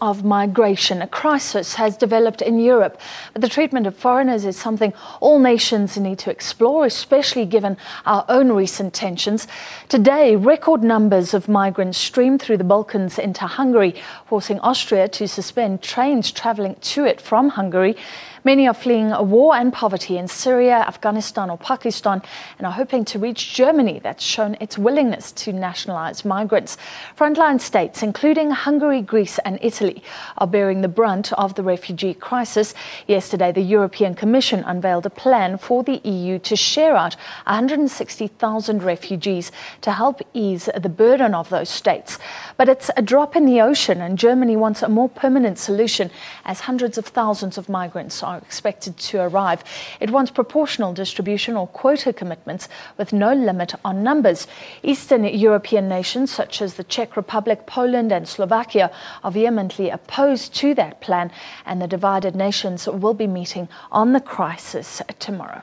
Of migration. A crisis has developed in Europe, but the treatment of foreigners is something all nations need to explore, especially given our own recent tensions. Today, record numbers of migrants streamed through the Balkans into Hungary, forcing Austria to suspend trains travelling to it from Hungary. Many are fleeing war and poverty in Syria, Afghanistan or Pakistan and are hoping to reach Germany, that's shown its willingness to nationalise migrants. Frontline states, including Hungary, Greece and Italy are bearing the brunt of the refugee crisis. Yesterday, the European Commission unveiled a plan for the EU to share out 160,000 refugees to help ease the burden of those states. But it's a drop in the ocean, and Germany wants a more permanent solution as hundreds of thousands of migrants are expected to arrive. It wants proportional distribution or quota commitments with no limit on numbers. Eastern European nations such as the Czech Republic, Poland and Slovakia are vehemently opposed to that plan, and the divided nations will be meeting on the crisis tomorrow.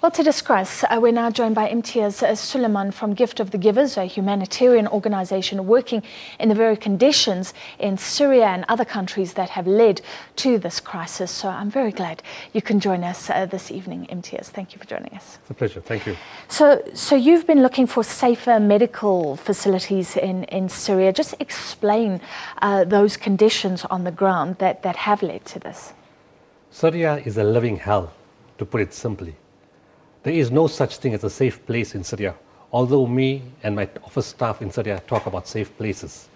Well, to discuss, we're now joined by Imtiaz Sooliman from Gift of the Givers, a humanitarian organisation working in the very conditions in Syria and other countries that have led to this crisis. So I'm very glad you can join us this evening, Imtiaz. Thank you for joining us. It's a pleasure. Thank you. So you've been looking for safer medical facilities in Syria. Just explain those conditions on the ground that have led to this. Syria is a living hell, to put it simply. There is no such thing as a safe place in Syria, although me and my office staff in Syria talk about safe places.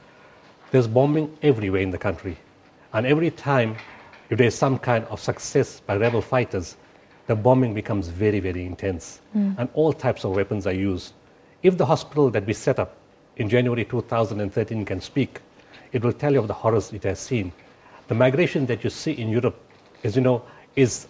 There's bombing everywhere in the country. And every time if there's some kind of success by rebel fighters, the bombing becomes very, very intense. And all types of weapons are used. If the hospital that we set up in January 2013 can speak, it will tell you of the horrors it has seen. The migration that you see in Europe, as you know, is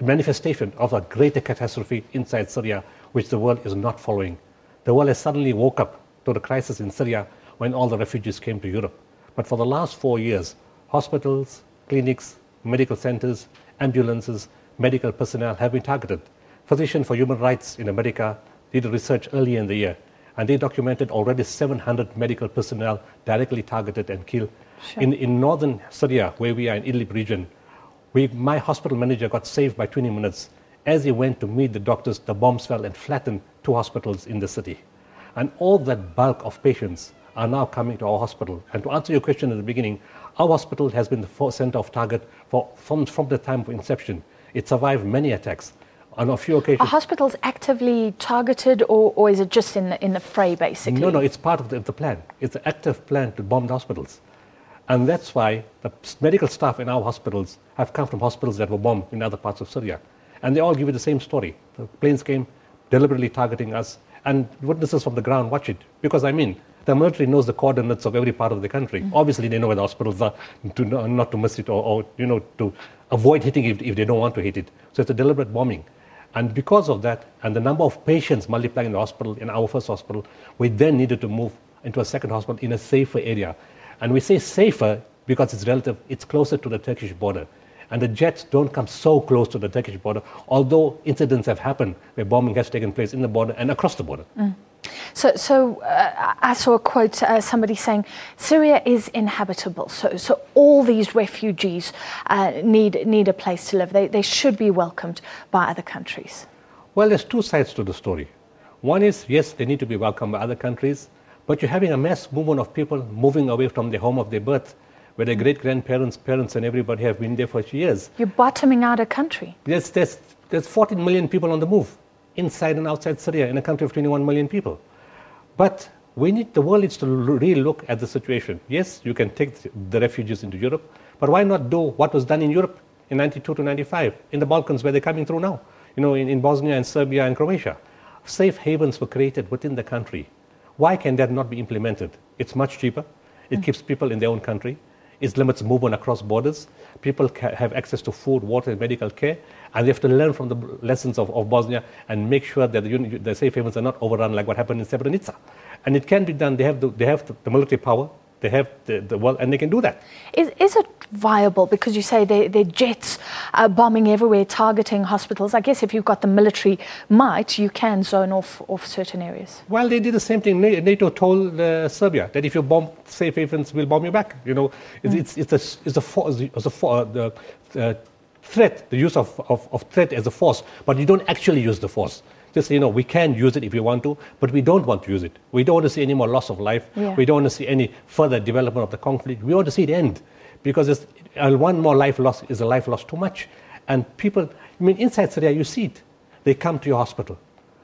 manifestation of a greater catastrophe inside Syria, which the world is not following. The world has suddenly woke up to the crisis in Syria when all the refugees came to Europe. But for the last 4 years, hospitals, clinics, medical centers, ambulances, medical personnel have been targeted. Physicians for Human Rights in America did research earlier in the year, and they documented already 700 medical personnel directly targeted and killed. Sure. In northern Syria, where we are in Idlib region, my hospital manager got saved by 20 minutes. As he went to meet the doctors, the bombs fell and flattened two hospitals in the city. And all that bulk of patients are now coming to our hospital. And to answer your question at the beginning, our hospital has been the center of target from the time of inception. It survived many attacks. On a few occasions, are hospitals actively targeted, or is it just in the fray, basically? No, it's part of the plan. It's an active plan to bomb the hospitals. And that's why the medical staff in our hospitals have come from hospitals that were bombed in other parts of Syria. And they all give you the same story. The planes came deliberately targeting us, and witnesses from the ground watch it. Because, I mean, the military knows the coordinates of every part of the country. Obviously, they know where the hospitals are, not to miss it or you know, to avoid hitting if they don't want to hit it. So it's a deliberate bombing. And because of that, and the number of patients multiplying in the hospital, in our first hospital, we then needed to move into a second hospital in a safer area. And we say safer because it's relative, it's closer to the Turkish border. And the jets don't come so close to the Turkish border, although incidents have happened where bombing has taken place in the border and across the border. So I saw a quote, somebody saying, Syria is inhabitable, so all these refugees need a place to live. They should be welcomed by other countries. Well, there's two sides to the story. One is, yes, they need to be welcomed by other countries, but you're having a mass movement of people moving away from the home of their birth, where their great-grandparents, parents and everybody have been there for years. You're bottoming out a country. Yes, there's 14 million people on the move, inside and outside Syria, in a country of 21 million people. But the world needs to re-look at the situation. Yes, you can take the refugees into Europe, but why not do what was done in Europe in 92 to 95, in the Balkans where they're coming through now, you know, in Bosnia and Serbia and Croatia. Safe havens were created within the country. Why can that not be implemented? It's much cheaper. It keeps people in their own country. It limits movement across borders. People have access to food, water, and medical care. And they have to learn from the lessons of Bosnia and make sure that the safe havens are not overrun like what happened in Srebrenica. And it can be done. They have the military power. They have the wealth, and they can do that. Is it viable? Because you say they're jets bombing everywhere, targeting hospitals. I guess if you've got the military might, you can zone off certain areas. Well, they did the same thing. NATO told Serbia that if you bomb safe havens, we'll bomb you back. You know, it's a threat, the use of threat as a force, but you don't actually use the force. Just, you know, we can use it if you want to, but we don't want to use it. We don't want to see any more loss of life. Yeah. We don't want to see any further development of the conflict. We want to see it end, because it's, one more life loss is a life loss too much. And people, I mean, inside Syria, you see it. They come to your hospital.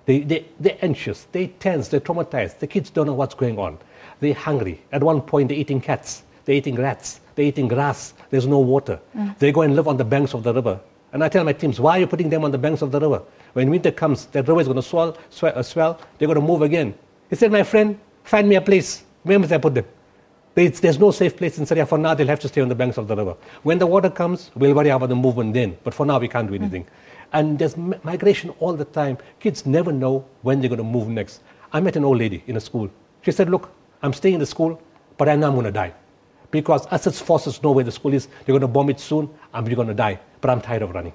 They're anxious, they're tense, they're traumatized. The kids don't know what's going on. They're hungry. At one point, they're eating cats. They're eating rats. They're eating grass. There's no water. They go and live on the banks of the river. And I tell my teams, why are you putting them on the banks of the river? When winter comes, that river is going to swell, they're going to move again. He said, my friend, find me a place. Where must I put them? There's no safe place in Syria. For now, they'll have to stay on the banks of the river. When the water comes, we'll worry about the movement then. But for now, we can't do anything. And there's migration all the time. Kids never know when they're going to move next. I met an old lady in a school. She said, look, I'm staying in the school, but I know I'm going to die. Because Assad's forces know where the school is. They're going to bomb it soon. I'm going to die. But I'm tired of running.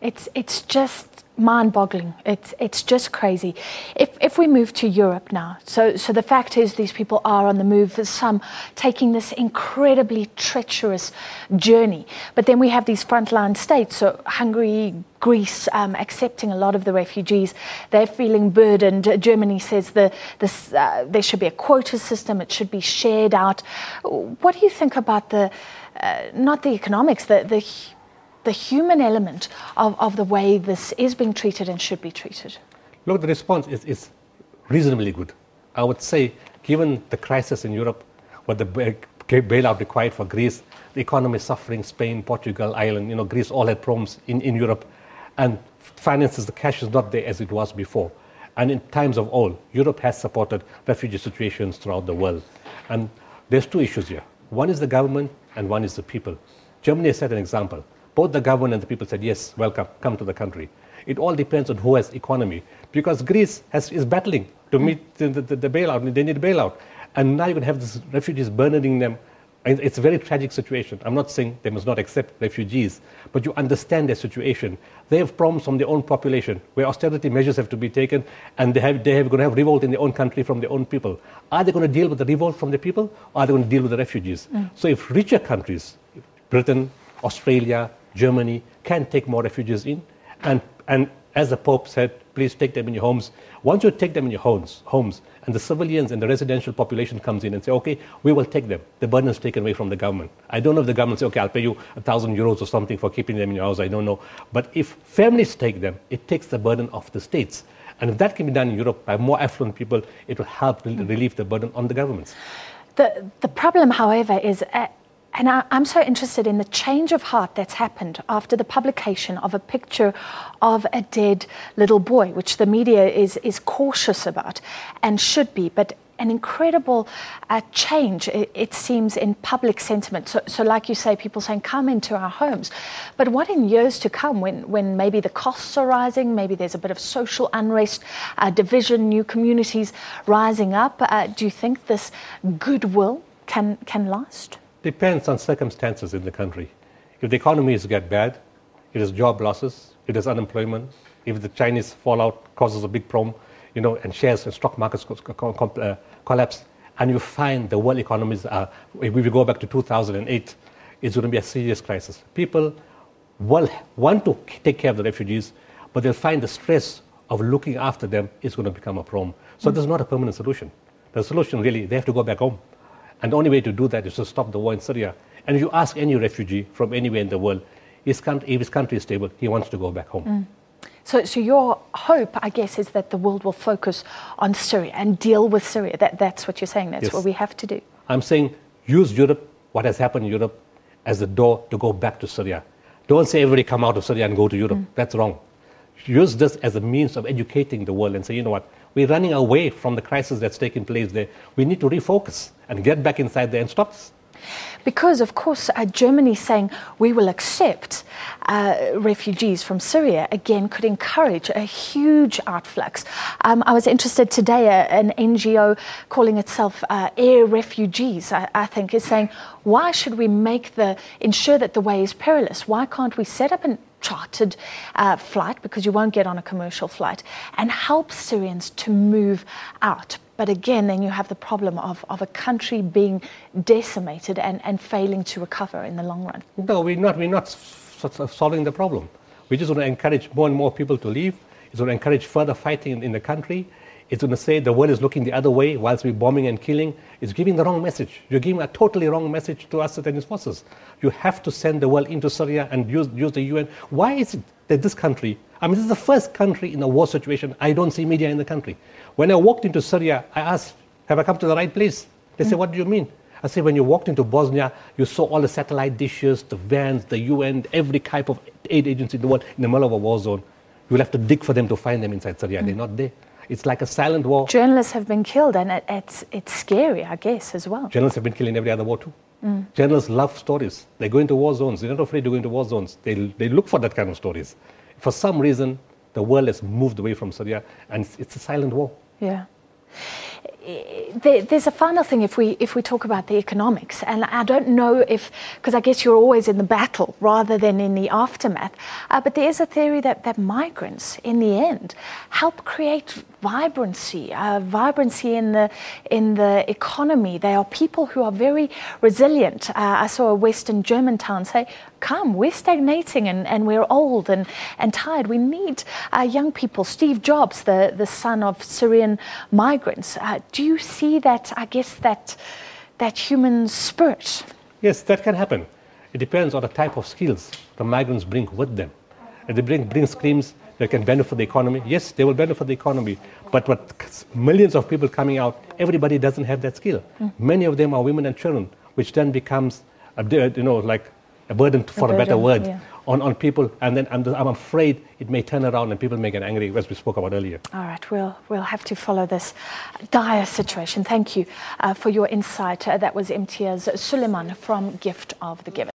It's just mind-boggling. It's just crazy. If we move to Europe now, so the fact is these people are on the move. There's some taking this incredibly treacherous journey. But then we have these frontline states, so Hungary, Greece, accepting a lot of the refugees. They're feeling burdened. Germany says there should be a quota system. It should be shared out. What do you think about not the economics, the human element of the way this is being treated and should be treated? Look, the response is reasonably good. I would say, given the crisis in Europe, what the bailout required for Greece, the economy suffering, Spain, Portugal, Ireland, you know, Greece all had problems in Europe, and finances, the cash is not there as it was before. And in times of old, Europe has supported refugee situations throughout the world. And there's two issues here. One is the government and one is the people. Germany has set an example. Both the government and the people said, yes, welcome, come to the country. It all depends on who has economy, because Greece is battling to meet the bailout. They need a bailout. And now you can have these refugees burdening them. It's a very tragic situation. I'm not saying they must not accept refugees, but you understand their situation. They have problems from their own population, where austerity measures have to be taken, and they're going to have revolt in their own country from their own people. Are they going to deal with the revolt from the people, or are they going to deal with the refugees? So if richer countries, Britain, Australia, Germany, can take more refugees in, and as the Pope said, please take them in your homes. Once you take them in your homes, and the civilians and the residential population comes in and say, okay, we will take them. The burden is taken away from the government. I don't know if the government says, okay, I'll pay you €1,000 or something for keeping them in your house. I don't know. But if families take them, it takes the burden off the states. And if that can be done in Europe by more affluent people, it will help relieve the burden on the governments. The problem, however, is... And I'm so interested in the change of heart that's happened after the publication of a picture of a dead little boy, which the media is cautious about and should be, but an incredible change, it seems, in public sentiment. So like you say, people saying, come into our homes. But what in years to come, when maybe the costs are rising, maybe there's a bit of social unrest, division, new communities rising up, do you think this goodwill can last? Depends on circumstances in the country. If the economy is get bad, it is job losses, it is unemployment. If the Chinese fallout causes a big problem, you know, and shares and stock markets collapse, and you find the world economies are, if we go back to 2008, it's going to be a serious crisis. People will want to take care of the refugees, but they'll find the stress of looking after them is going to become a problem. So this is not a permanent solution. The solution really, they have to go back home. And the only way to do that is to stop the war in Syria. And if you ask any refugee from anywhere in the world, if his country is stable, he wants to go back home. So your hope, I guess, is that the world will focus on Syria and deal with Syria. That's what you're saying. That's what we have to do. I'm saying use Europe, what has happened in Europe, as the door to go back to Syria. Don't say everybody come out of Syria and go to Europe. That's wrong. Use this as a means of educating the world and say, you know what, we're running away from the crisis that's taking place there. We need to refocus and get back inside there and stop this. because, of course, Germany saying we will accept refugees from Syria, again, could encourage a huge outflux. I was interested today, an NGO calling itself Air Refugees, I think, is saying, why should we ensure that the way is perilous? Why can't we set up an chartered flight, because you won't get on a commercial flight, and help Syrians to move out? But again, then you have the problem of a country being decimated and failing to recover in the long run. No, we're not solving the problem. We just want to encourage more and more people to leave. It's going to encourage further fighting in the country. It's going to say the world is looking the other way whilst we're bombing and killing. It's giving the wrong message. You're giving a totally wrong message to Assad and his forces. You have to send the world into Syria and use the UN. Why is it that this country, I mean, this is the first country in a war situation, I don't see media in the country. When I walked into Syria, I asked, have I come to the right place? They say, what do you mean? I say, when you walked into Bosnia, you saw all the satellite dishes, the vans, the UN, every type of aid agency in the world in the middle of a war zone. You'll have to dig for them to find them inside Syria. They're not there. It's like a silent war. Journalists have been killed, and it's scary, I guess, as well. Journalists have been killed in every other war too. Journalists love stories. They go into war zones. They're not afraid to go into war zones. They look for that kind of stories. For some reason, the world has moved away from Syria, and it's a silent war. Yeah. There's a final thing if we talk about the economics, and I don't know if, because I guess you're always in the battle rather than in the aftermath, but there is a theory that migrants in the end help create vibrancy in the economy. They are people who are very resilient. I saw a Western German town say, come, we're stagnating and we're old and tired. We need young people. Steve Jobs, the son of Syrian migrants. Do you see that, I guess, that human spirit? Yes, that can happen. It depends on the type of skills the migrants bring with them. If they bring skills that can benefit the economy, yes, they will benefit the economy. But with millions of people coming out, everybody doesn't have that skill. Many of them are women and children, which then becomes a burden, for a better word, yeah, on people. And then I'm afraid it may turn around and people may get angry, as we spoke about earlier. All right, we'll have to follow this dire situation. Thank you for your insight. That was Imtiaz Sooliman from Gift of the Givers.